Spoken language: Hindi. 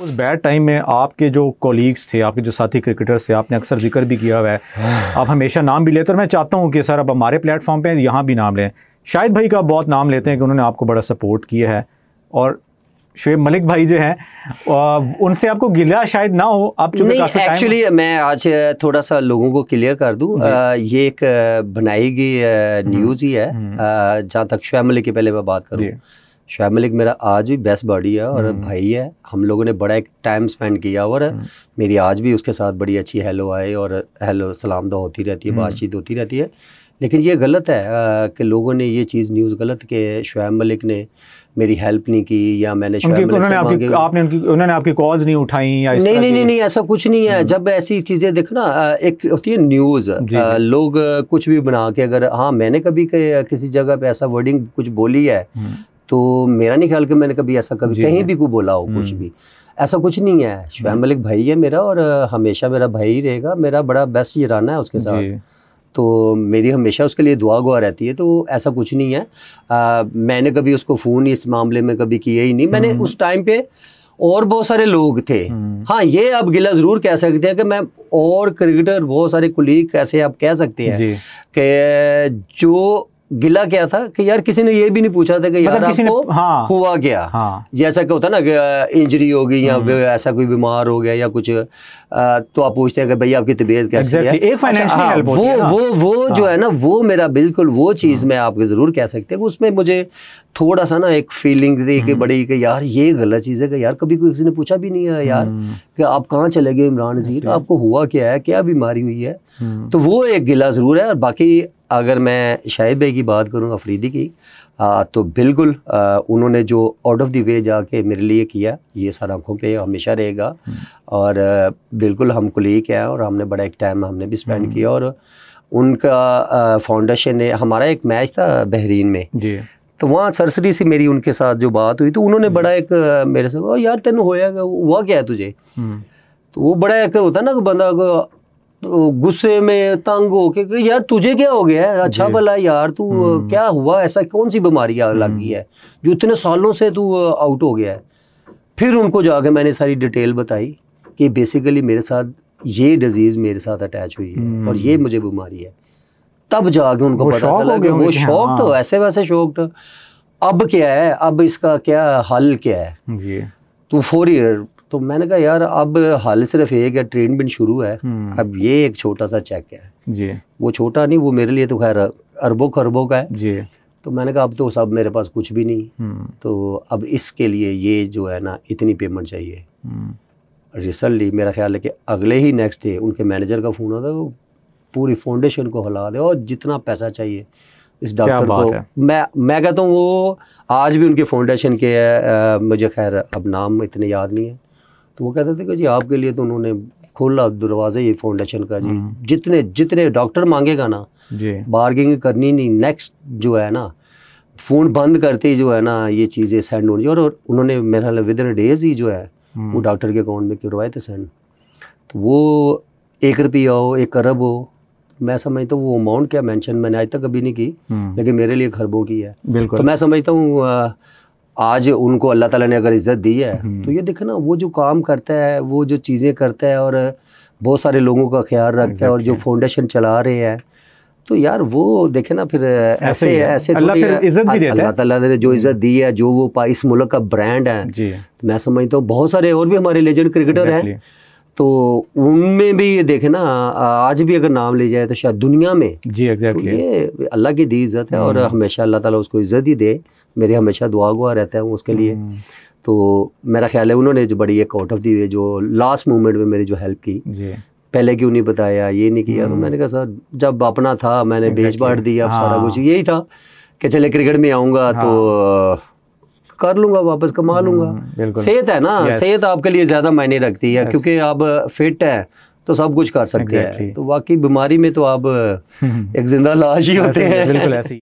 उस बैड टाइम में आपके जो कॉलीग्स थे, आपके जो साथी क्रिकेटर्स थे, आपने अक्सर जिक्र भी किया हुआ है, आप हमेशा नाम भी लेते, और मैं चाहता हूँ कि सर अब हमारे प्लेटफॉर्म पे यहाँ भी नाम लें। शाहिद भाई का बहुत नाम लेते हैं कि उन्होंने आपको बड़ा सपोर्ट किया है, और शोएब मलिक भाई जो हैं उनसे आपको गिला शायद ना हो। आप एक्चुअली मैं आज थोड़ा सा लोगों को क्लियर कर दूं, ये एक बनाई गई न्यूज़ ही है। जहाँ तक शोएब मलिक की पहले मैं बात करूँ, शोएब मलिक मेरा आज भी बेस्ट बॉडी है और भाई है। हम लोगों ने बड़ा एक टाइम स्पेंड किया और मेरी आज भी उसके साथ बड़ी अच्छी हेलो आए और हेलो सलाम दो होती रहती है, बातचीत होती रहती है। लेकिन ये गलत है कि लोगों ने ये चीज़ न्यूज़ गलत कि शोएब मलिक ने मेरी हेल्प नहीं की या मैंने उन्होंने आपकी कॉल्स नहीं उठाई या नहीं, नहीं नहीं नहीं ऐसा कुछ नहीं है। जब ऐसी चीज़ें देखना, एक होती है न्यूज़, लोग कुछ भी बना के, अगर हाँ मैंने कभी किसी जगह पे ऐसा वर्डिंग कुछ बोली है तो मेरा नहीं ख्याल कि मैंने कभी ऐसा कभी कहीं भी को बोला हो, कुछ भी ऐसा कुछ नहीं है। शोएब मलिक भाई है मेरा और हमेशा मेरा भाई रहेगा, मेरा बड़ा बेस्ट जराना है उसके साथ, तो मेरी हमेशा उसके लिए दुआ गुआ रहती है। तो ऐसा कुछ नहीं है, मैंने कभी उसको फ़ोन इस मामले में कभी किया ही नहीं। मैंने उस टाइम पे और बहुत सारे लोग थे, हाँ ये आप गिला ज़रूर कह सकते हैं कि मैं और क्रिकेटर बहुत सारे कुलीग कैसे आप कह सकते हैं कि जो गिला क्या था कि यार किसी ने ये भी नहीं पूछा था कि यार आपको हाँ, हुआ क्या हाँ, जैसा कि होता ना कि इंजरी हो गई या ऐसा कोई बीमार हो गया या कुछ तो आप पूछते हैं कि भैया आपकी तबीयत कैसी है, एक फाइनेंशियल हेल्प होती है। वो जो है ना वो मेरा बिल्कुल वो चीज़ मैं आपको ज़रूर कह सकते हैं, उसमें मुझे थोड़ा सा ना एक फीलिंग थी कि बड़ी कि यार ये गलत चीज़ है कि यार कभी किसी ने पूछा भी नहीं है यार कि आप कहाँ चले गए इमरान अजीर, आपको हुआ क्या है, क्या बीमारी हुई है। तो वो एक गिला ज़रूर है। और बाकी अगर मैं शाहिद भाई की बात करूं, अफरीदी की, तो बिल्कुल उन्होंने जो आउट ऑफ द वे जाके मेरे लिए किया ये सारा आँखों पे हमेशा रहेगा। और बिल्कुल हम कुलीग हैं और हमने बड़ा एक टाइम हमने भी स्पेंड किया और उनका फाउंडेशन ने हमारा एक मैच था बहरीन में जी, तो वहाँ सरसरी सी मेरी उनके साथ जो बात हुई तो उन्होंने बड़ा एक मेरे से यार तेन होया हुआ क्या है तुझे, तो वो बड़ा एक होता ना कि बंदा गुस्से में तंग हो के यार तुझे क्या हो गया है, अच्छा भला यार तू क्या हुआ, ऐसा कौन सी बीमारी लग गई है जो इतने सालों से तू आउट हो गया है। फिर उनको जाके मैंने सारी डिटेल बताई कि बेसिकली मेरे साथ ये डिजीज़ मेरे साथ अटैच हुई है और ये मुझे बीमारी है। तब जाके उनको पता चला कि वो शॉक्ड हो, ऐसे वैसे शॉक्ड। अब क्या है, अब इसका क्या हल क्या है, तो फौरी तो मैंने कहा यार अब हाल सिर्फ एक है, ट्रीटमेंट शुरू है, अब ये एक छोटा सा चेक है जी, वो छोटा नहीं वो मेरे लिए तो खैर अरबों खरबों का है जी। तो मैंने कहा अब तो सब मेरे पास कुछ भी नहीं, तो अब इसके लिए ये जो है ना इतनी पेमेंट चाहिए। रिसेंटली मेरा ख्याल है कि अगले ही नेक्स्ट डे उनके मैनेजर का फ़ोन आता है, वो पूरी फाउंडेशन को हिला दे और जितना पैसा चाहिए इस डॉक्टर को। मैं कहता हूँ वो आज भी उनके फाउंडेशन के मुझे खैर अब नाम इतने याद नहीं है, तो वो कहते थे कि जी आपके लिए तो उन्होंने खोला दरवाज़ा ये फाउंडेशन का जी, जितने जितने डॉक्टर मांगेगा ना बार्गिंग करनी नहीं। नेक्स्ट जो है ना फ़ोन बंद करते ही जो है ना ये चीज़ें सेंड होनी, और उन्होंने मेरा विदिन डेज ही जो है वो डॉक्टर के अकाउंट में करवाए थे सेंड। तो वो 1 रुपया हो 1 अरब हो, मैं समझता हूँ वो अमाउंट क्या मैंशन मैंने आज तक कभी नहीं की, लेकिन मेरे लिए खरबों की है। तो मैं समझता हूँ आज उनको अल्लाह ताला ने अगर इज़्ज़त दी है तो ये देखना वो जो काम करता है, वो जो चीज़ें करता है और बहुत सारे लोगों का ख्याल रखता है और जो फाउंडेशन चला रहे हैं, तो यार वो देखे ना फिर ऐसे ऐसे अल्लाह ताला ने जो इज़्ज़त दी है, जो वो इस मुल्क का ब्रांड है। मैं समझता हूँ बहुत सारे और भी हमारे लेजेंड क्रिकेटर हैं, तो उनमें भी ये देखे ना आज भी अगर नाम ले जाए तो शायद दुनिया में जी एग्जैक्टली ये अल्लाह की दी इज़्ज़त है और हमेशा अल्लाह ताला उसको इज़्ज़त ही दे। मेरे हमेशा दुआ गुआ रहता है उसके लिए। तो मेरा ख्याल है उन्होंने जो बड़ी एक आउट ऑफ दी जो लास्ट मोमेंट में मेरी जो हेल्प की, पहले क्यों नहीं बताया ये नहीं किया, तो मैंने कहा सर जब अपना था मैंने बेच बांट दिया, अब सारा कुछ यही था कि चले क्रिकेट में आऊँगा तो कर लूँगा वापस कमा लूँगा। सेहत है ना, सेहत आपके लिए ज़्यादा मायने रखती है क्योंकि आप फिट है तो सब कुछ कर सकते हैं। तो वाकई बीमारी में तो आप एक जिंदा लाश ही होते हैं। बिल्कुल ऐसी